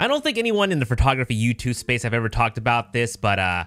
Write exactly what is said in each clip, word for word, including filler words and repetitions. I don't think anyone in the photography YouTube space have ever talked about this, but uh,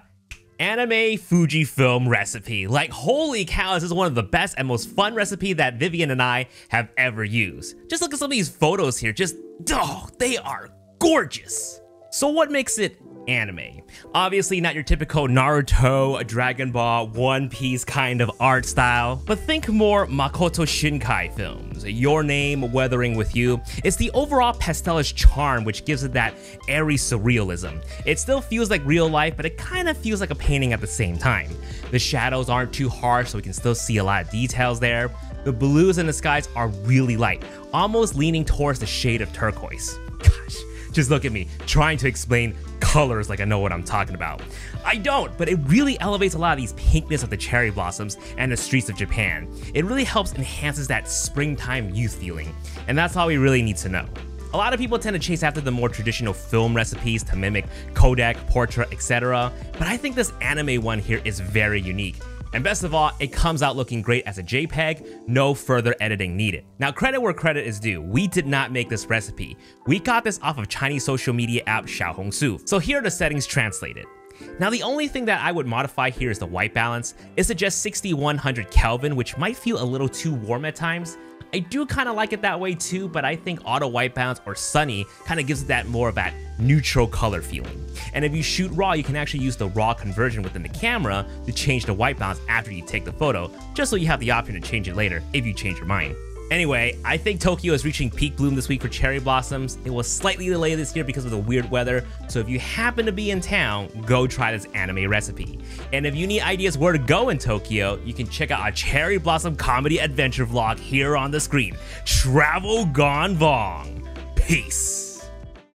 anime Fujifilm recipe. Like, holy cow, this is one of the best and most fun recipe that Vivian and I have ever used. Just look at some of these photos here. Just, oh, they are gorgeous. So what makes it anime? Obviously not your typical Naruto, Dragon Ball, One Piece kind of art style, but think more Makoto Shinkai films. Your Name, Weathering with You. It's the overall pastelish charm which gives it that airy surrealism. It still feels like real life, but it kind of feels like a painting at the same time. The shadows aren't too harsh, so we can still see a lot of details there. The blues in the skies are really light, almost leaning towards the shade of turquoise. Gosh, just look at me, trying to explain colors like I know what I'm talking about. I don't, but it really elevates a lot of these pinkness of the cherry blossoms and the streets of Japan. It really helps enhances that springtime youth feeling, and that's all we really need to know. A lot of people tend to chase after the more traditional film recipes to mimic Kodak, Portra, et cetera, but I think this anime one here is very unique. And best of all, it comes out looking great as a JPEG, no further editing needed. Now, credit where credit is due, we did not make this recipe. We got this off of Chinese social media app Xiaohongshu. So here are the settings translated. Now, the only thing that I would modify here is the white balance. It suggests sixty-one hundred Kelvin, which might feel a little too warm at times. I do kind of like it that way too, but I think auto white balance or sunny kind of gives it that more of that neutral color feeling. And if you shoot raw, you can actually use the raw conversion within the camera to change the white balance after you take the photo, just so you have the option to change it later if you change your mind. Anyway, I think Tokyo is reaching peak bloom this week for cherry blossoms. It was slightly delayed this year because of the weird weather, so if you happen to be in town, go try this anime recipe. And if you need ideas where to go in Tokyo, you can check out our cherry blossom comedy adventure vlog here on the screen. Travel gone wrong. Peace.